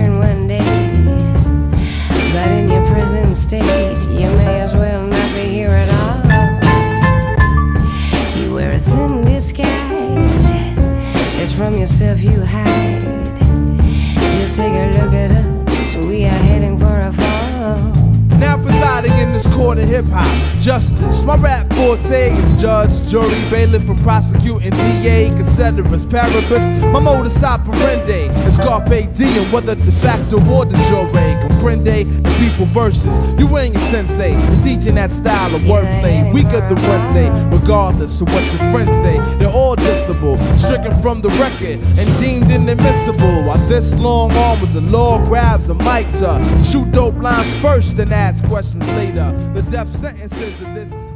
return one day. But in your prison state, you may as well not be here at all. You wear a thin disguise, it's from yourself you hide. Just take a look at us, we are heading for a fall. Now presiding in this court of hip-hop justice, my rap forte is judge, jury, bailiff, and prosecuting DA, considerus, paraphrase. My modus operandi is carpe diem, whether de facto or de jure. Comprende the people versus you and your sensei, you're teaching that style of wordplay week of the Wednesday. Regardless of what your friends say, they're all dissable, stricken from the record and deemed inadmissible. While this long arm with the law grabs a mic to shoot dope lines first and ask questions later. The death sentences of this